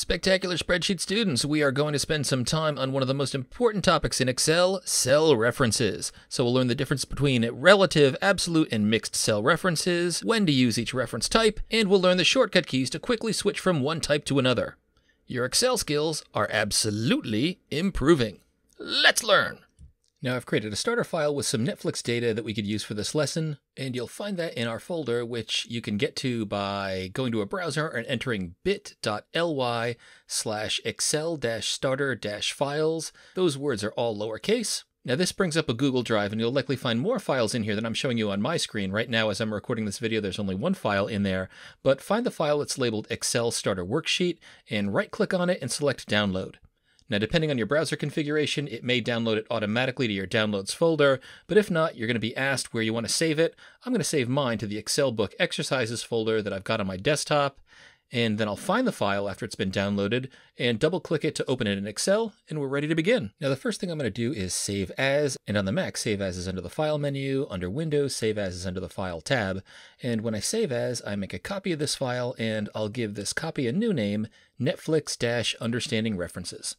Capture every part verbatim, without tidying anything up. Spectacular spreadsheet students, we are going to spend some time on one of the most important topics in Excel, cell references. So we'll learn the difference between relative, absolute, and mixed cell references, when to use each reference type, and we'll learn the shortcut keys to quickly switch from one type to another. Your Excel skills are absolutely improving. Let's learn! Now I've created a starter file with some Netflix data that we could use for this lesson, and you'll find that in our folder, which you can get to by going to a browser and entering bit.ly slash excel-starter-files. Those words are all lowercase. Now this brings up a Google Drive, and you'll likely find more files in here than I'm showing you on my screen. Right now, as I'm recording this video, there's only one file in there, but find the file that's labeled Excel Starter Worksheet, and right-click on it and select Download. Now, depending on your browser configuration, it may download it automatically to your downloads folder, but if not, you're going to be asked where you want to save it. I'm going to save mine to the Excel book exercises folder that I've got on my desktop, and then I'll find the file after it's been downloaded and double-click it to open it in Excel, and we're ready to begin. Now, the first thing I'm going to do is Save As, and on the Mac, Save As is under the File menu. Under Windows, Save As is under the File tab, and when I Save As, I make a copy of this file, and I'll give this copy a new name, Netflix-Understanding References.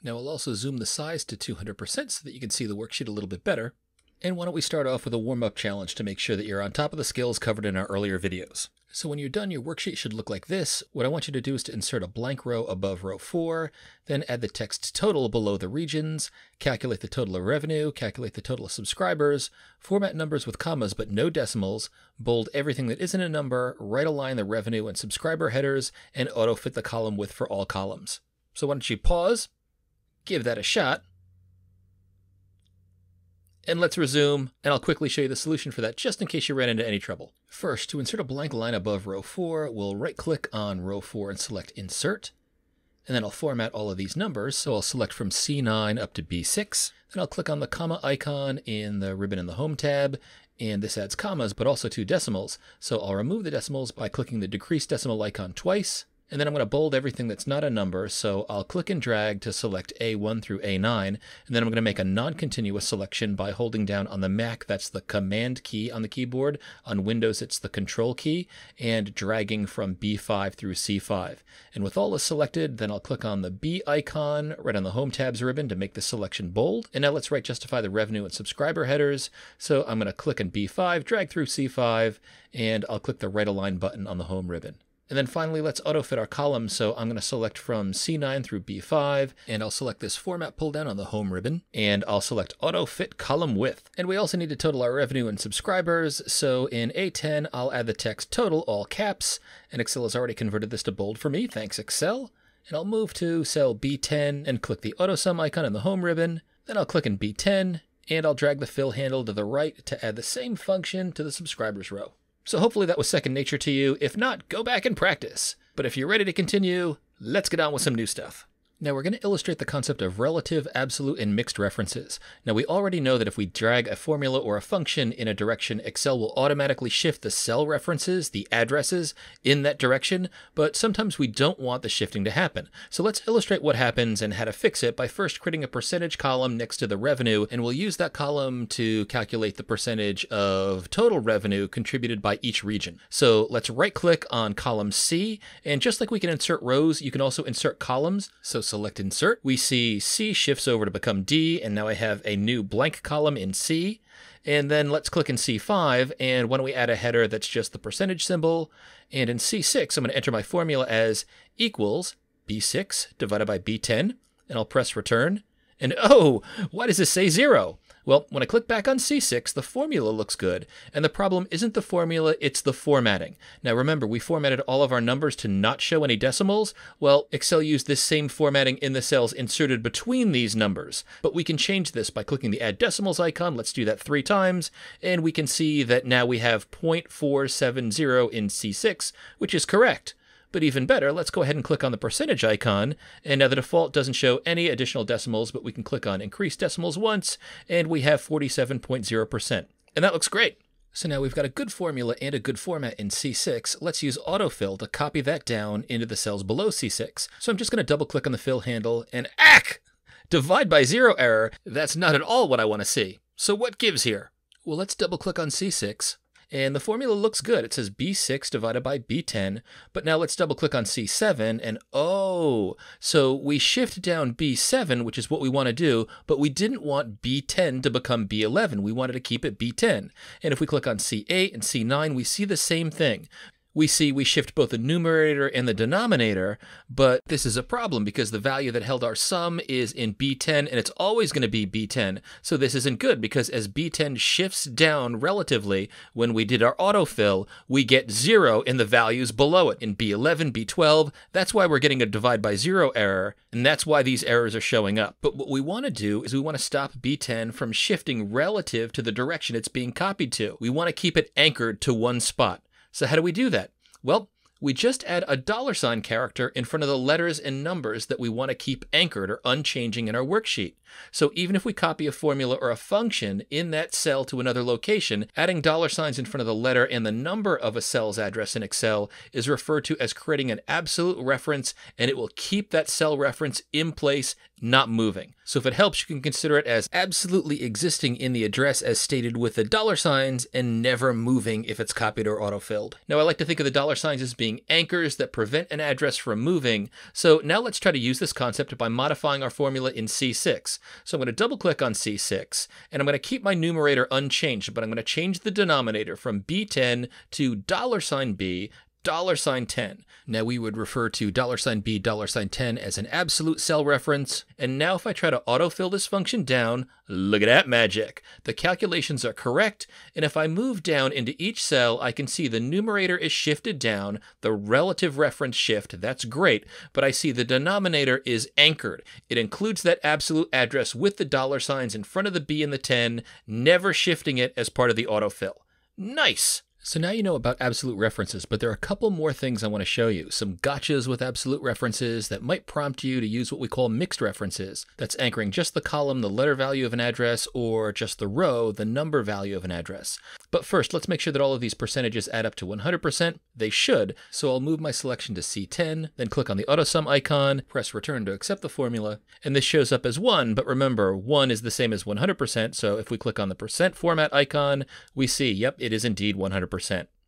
Now I'll also zoom the size to two hundred percent so that you can see the worksheet a little bit better. And why don't we start off with a warm-up challenge to make sure that you're on top of the skills covered in our earlier videos. So when you're done, your worksheet should look like this. What I want you to do is to insert a blank row above row four, then add the text total below the regions, calculate the total of revenue, calculate the total of subscribers, format numbers with commas but no decimals, bold everything that isn't a number, right-align the revenue and subscriber headers, and auto-fit the column width for all columns. So why don't you pause? Give that a shot, and let's resume, and I'll quickly show you the solution for that just in case you ran into any trouble. First, to insert a blank line above row four, we'll right-click on row four and select Insert, and then I'll format all of these numbers, so I'll select from C nine up to B six, then I'll click on the comma icon in the ribbon in the Home tab, and this adds commas, but also two decimals, so I'll remove the decimals by clicking the decreased decimal icon twice, and then I'm going to bold everything that's not a number, so I'll click and drag to select A one through A nine, and then I'm going to make a non-continuous selection by holding down on the Mac, that's the Command key on the keyboard, on Windows it's the Control key, and dragging from B five through C five. And with all this selected, then I'll click on the B icon right on the Home tabs ribbon to make the selection bold, and now let's right justify the revenue and subscriber headers, so I'm going to click on B five, drag through C five, and I'll click the right align button on the Home ribbon. And then finally, let's auto-fit our columns, so I'm going to select from C nine through B five, and I'll select this format pull-down on the Home ribbon, and I'll select auto-fit column width. And we also need to total our revenue and subscribers, so in A ten, I'll add the text total, all caps, and Excel has already converted this to bold for me, thanks Excel. And I'll move to cell B ten and click the auto-sum icon in the Home ribbon, then I'll click in B ten, and I'll drag the fill handle to the right to add the same function to the subscribers row. So hopefully that was second nature to you. If not, go back and practice. But if you're ready to continue, let's get on with some new stuff. Now we're going to illustrate the concept of relative, absolute, and mixed references. Now we already know that if we drag a formula or a function in a direction, Excel will automatically shift the cell references, the addresses, in that direction, but sometimes we don't want the shifting to happen. So let's illustrate what happens and how to fix it by first creating a percentage column next to the revenue, and we'll use that column to calculate the percentage of total revenue contributed by each region. So let's right-click on column C, and just like we can insert rows, you can also insert columns. So select Insert. We see C shifts over to become D, and now I have a new blank column in C. And then let's click in C five, and why don't we add a header that's just the percentage symbol. And in C six, I'm going to enter my formula as equals B six divided by B ten, and I'll press Return. And oh, why does this say zero? Well, when I click back on C six, the formula looks good, and the problem isn't the formula, it's the formatting. Now remember, we formatted all of our numbers to not show any decimals. Well, Excel used this same formatting in the cells inserted between these numbers, but we can change this by clicking the add decimals icon. Let's do that three times, and we can see that now we have zero point four seven zero in C six, which is correct. But even better, let's go ahead and click on the percentage icon, and now the default doesn't show any additional decimals, but we can click on increase decimals once, and we have forty-seven point zero percent. And that looks great! So now we've got a good formula and a good format in C six. Let's use autofill to copy that down into the cells below C six. So I'm just going to double-click on the fill handle, and ack! Divide by zero error! That's not at all what I want to see. So what gives here? Well, let's double-click on C six. And the formula looks good. It says B six divided by B ten. But now let's double click on C seven and oh, so we shift down B seven, which is what we want to do, but we didn't want B ten to become B eleven. We wanted to keep it B ten. And if we click on C eight and C nine, we see the same thing. We see we shift both the numerator and the denominator, but this is a problem because the value that held our sum is in B ten, and it's always going to be B ten. So this isn't good because as B ten shifts down relatively, when we did our autofill, we get zero in the values below it in B eleven, B twelve. That's why we're getting a divide by zero error, and that's why these errors are showing up. But what we want to do is we want to stop B ten from shifting relative to the direction it's being copied to. We want to keep it anchored to one spot. So how do we do that? Well, we just add a dollar sign character in front of the letters and numbers that we want to keep anchored or unchanging in our worksheet. So even if we copy a formula or a function in that cell to another location, adding dollar signs in front of the letter and the number of a cell's address in Excel is referred to as creating an absolute reference, and it will keep that cell reference in place, not moving. So if it helps, you can consider it as absolutely existing in the address as stated with the dollar signs and never moving if it's copied or autofilled. Now I like to think of the dollar signs as being anchors that prevent an address from moving. So now let's try to use this concept by modifying our formula in C six. So I'm going to double click on C six and I'm going to keep my numerator unchanged, but I'm going to change the denominator from B ten to dollar sign B, dollar sign ten. Now we would refer to dollar sign B, dollar sign ten as an absolute cell reference. And now if I try to autofill this function down, look at that magic. The calculations are correct. And if I move down into each cell, I can see the numerator is shifted down, the relative reference shift, that's great. But I see the denominator is anchored. It includes that absolute address with the dollar signs in front of the B and the ten, never shifting it as part of the autofill. Nice. So now you know about absolute references, but there are a couple more things I want to show you. Some gotchas with absolute references that might prompt you to use what we call mixed references. That's anchoring just the column, the letter value of an address, or just the row, the number value of an address. But first, let's make sure that all of these percentages add up to one hundred percent. They should. So I'll move my selection to C ten, then click on the AutoSum icon, press return to accept the formula. And this shows up as one, but remember, one is the same as one hundred percent. So if we click on the percent format icon, we see, yep, it is indeed one hundred percent.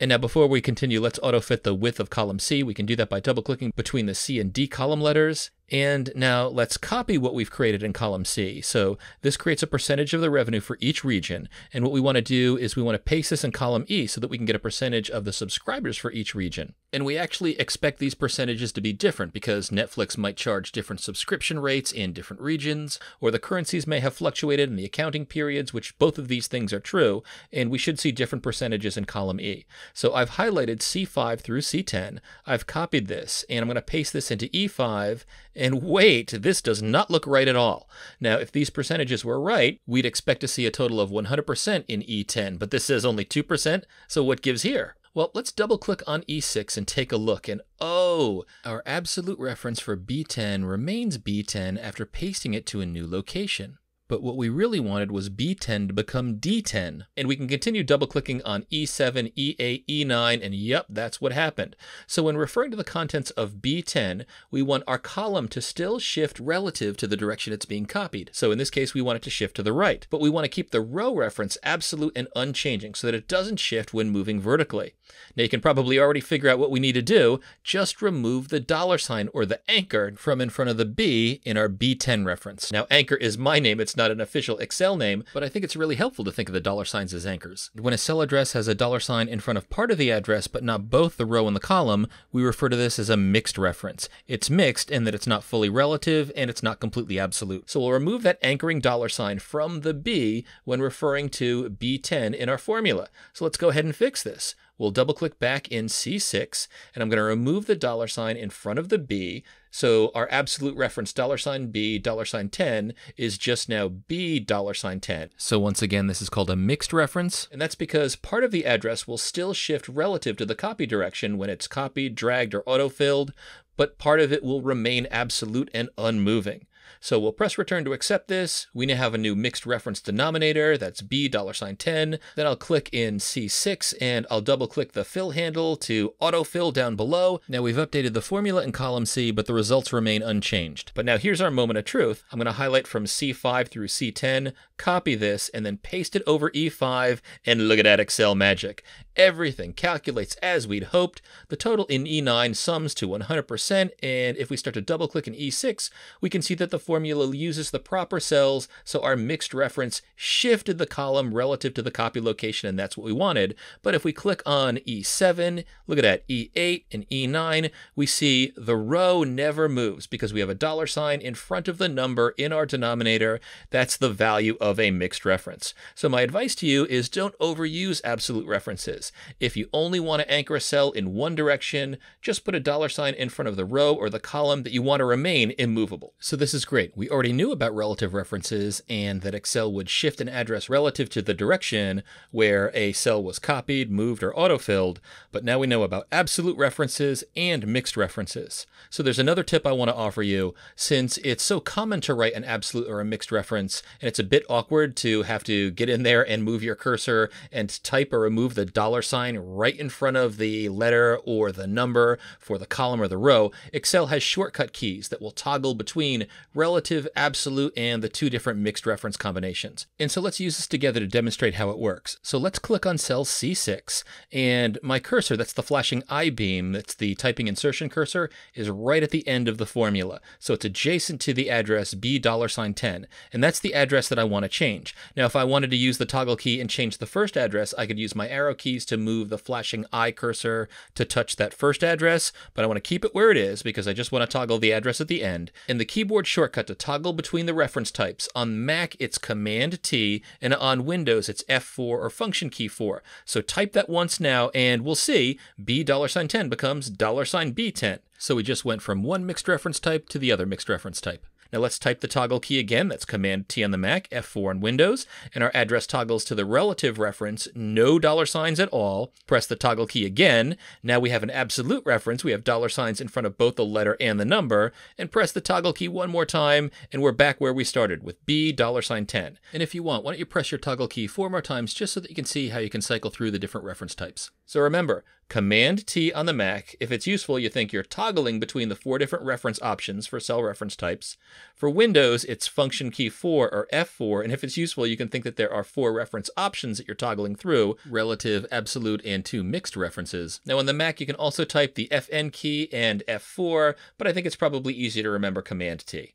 And now before we continue, let's auto-fit the width of column C. We can do that by double-clicking between the C and D column letters. And now let's copy what we've created in column C. So this creates a percentage of the revenue for each region. And what we want to do is we want to paste this in column E so that we can get a percentage of the subscribers for each region. And we actually expect these percentages to be different because Netflix might charge different subscription rates in different regions, or the currencies may have fluctuated in the accounting periods, which both of these things are true. And we should see different percentages in column E. So I've highlighted C five through C ten. I've copied this and I'm going to paste this into E five. And wait, this does not look right at all. Now, if these percentages were right, we'd expect to see a total of one hundred percent in E ten, but this says only two percent, so what gives here? Well, let's double click on E six and take a look, and oh, our absolute reference for B ten remains B ten after pasting it to a new location. But what we really wanted was B ten to become D ten. And we can continue double-clicking on E seven, E eight, E nine, and yep, that's what happened. So when referring to the contents of B ten, we want our column to still shift relative to the direction it's being copied. So in this case, we want it to shift to the right. But we want to keep the row reference absolute and unchanging so that it doesn't shift when moving vertically. Now you can probably already figure out what we need to do. Just remove the dollar sign or the anchor from in front of the B in our B ten reference. Now anchor is my name. It's not Not an official Excel name, but I think it's really helpful to think of the dollar signs as anchors. When a cell address has a dollar sign in front of part of the address, but not both the row and the column, we refer to this as a mixed reference. It's mixed in that it's not fully relative and it's not completely absolute. So we'll remove that anchoring dollar sign from the B when referring to B ten in our formula. So let's go ahead and fix this. We'll double click back in C six, and I'm going to remove the dollar sign in front of the B. So our absolute reference dollar sign B, dollar sign ten is just now B dollar sign ten. So once again, this is called a mixed reference. And that's because part of the address will still shift relative to the copy direction when it's copied, dragged, or autofilled, but part of it will remain absolute and unmoving. So we'll press return to accept this. We now have a new mixed reference denominator. That's B dollar sign ten. Then I'll click in C six and I'll double click the fill handle to autofill down below. Now we've updated the formula in column C, but the results remain unchanged. But now here's our moment of truth. I'm going to highlight from C five through C ten, copy this, and then paste it over E five. And look at that Excel magic. Everything calculates as we'd hoped. The total in E nine sums to one hundred percent, and if we start to double click in E six, we can see that the formula uses the proper cells, so our mixed reference shifted the column relative to the copy location, and that's what we wanted. But if we click on E seven, look at that, E eight and E nine, we see the row never moves because we have a dollar sign in front of the number in our denominator. That's the value of a mixed reference. So my advice to you is don't overuse absolute references. If you only want to anchor a cell in one direction, just put a dollar sign in front of the row or the column that you want to remain immovable. So this is great. We already knew about relative references and that Excel would shift an address relative to the direction where a cell was copied, moved, or autofilled, but now we know about absolute references and mixed references. So there's another tip I want to offer you. Since it's so common to write an absolute or a mixed reference, and it's a bit awkward to have to get in there and move your cursor and type or remove the dollar sign right in front of the letter or the number for the column or the row, Excel has shortcut keys that will toggle between relative, absolute, and the two different mixed reference combinations. And so let's use this together to demonstrate how it works. So let's click on cell C six, and my cursor, that's the flashing I-beam, that's the typing insertion cursor, is right at the end of the formula. So it's adjacent to the address B dollar sign ten, and that's the address that I want to change. Now, if I wanted to use the toggle key and change the first address, I could use my arrow keys to move the flashing I cursor to touch that first address, but I want to keep it where it is because I just want to toggle the address at the end. And the keyboard shortcut to toggle between the reference types, on Mac it's Command T, and on Windows it's F four or Function Key four. So type that once now and we'll see B dollar sign ten becomes dollar sign B ten. So we just went from one mixed reference type to the other mixed reference type. Now let's type the toggle key again. That's Command T on the Mac, F four on Windows, and our address toggles to the relative reference, no dollar signs at all. Press the toggle key again. Now we have an absolute reference. We have dollar signs in front of both the letter and the number, and press the toggle key one more time, and we're back where we started with B dollar sign ten. And if you want, why don't you press your toggle key four more times just so that you can see how you can cycle through the different reference types. So remember, Command T on the Mac. If it's useful, you think you're toggling between the four different reference options for cell reference types. For Windows, it's Function Key four or F four, and if it's useful, you can think that there are four reference options that you're toggling through, relative, absolute, and two mixed references. Now on the Mac, you can also type the F N key and F four, but I think it's probably easier to remember Command T.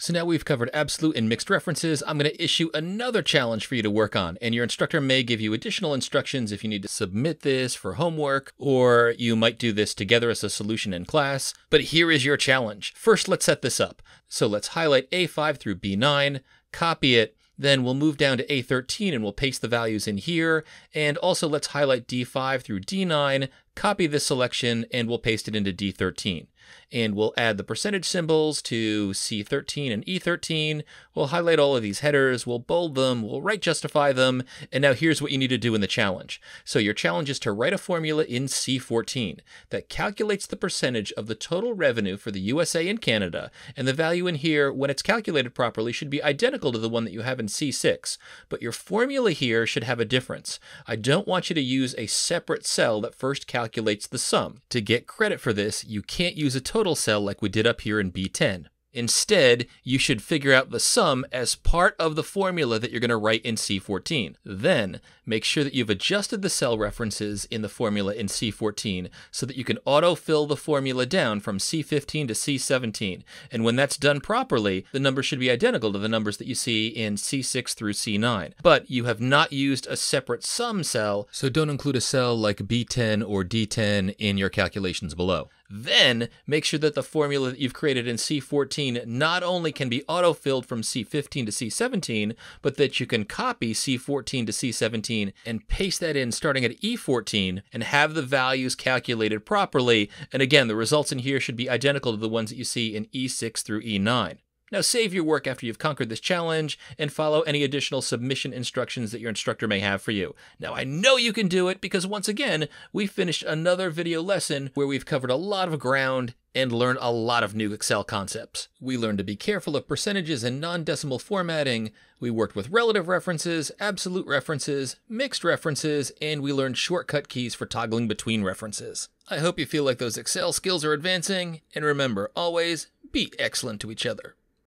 So now we've covered absolute and mixed references. I'm going to issue another challenge for you to work on, and your instructor may give you additional instructions if you need to submit this for homework, or you might do this together as a solution in class. But here is your challenge. First, let's set this up. So let's highlight A five through B nine, copy it, then we'll move down to A thirteen and we'll paste the values in here. And also let's highlight D five through D nine, copy this selection, and we'll paste it into D thirteen. And we'll add the percentage symbols to C thirteen and E thirteen. We'll highlight all of these headers, we'll bold them, we'll right justify them. And now here's what you need to do in the challenge. So your challenge is to write a formula in C fourteen that calculates the percentage of the total revenue for the U S A and Canada. And the value in here, when it's calculated properly, should be identical to the one that you have in C six. But your formula here should have a difference. I don't want you to use a separate cell that first calculates the sum. To get credit for this, you can't use a total cell like we did up here in B ten. Instead, you should figure out the sum as part of the formula that you're going to write in C fourteen. Then, make sure that you've adjusted the cell references in the formula in C fourteen so that you can autofill the formula down from C fifteen to C seventeen. And when that's done properly, the numbers should be identical to the numbers that you see in C six through C nine. But you have not used a separate sum cell, so don't include a cell like B ten or D ten in your calculations below. Then make sure that the formula that you've created in C fourteen not only can be autofilled from C fifteen to C seventeen, but that you can copy C fourteen to C seventeen and paste that in starting at E fourteen and have the values calculated properly. And again, the results in here should be identical to the ones that you see in E six through E nine. Now save your work after you've conquered this challenge and follow any additional submission instructions that your instructor may have for you. Now I know you can do it because once again, we finished another video lesson where we've covered a lot of ground and learned a lot of new Excel concepts. We learned to be careful of percentages and non-decimal formatting. We worked with relative references, absolute references, mixed references, and we learned shortcut keys for toggling between references. I hope you feel like those Excel skills are advancing, and remember, always be excellent to each other.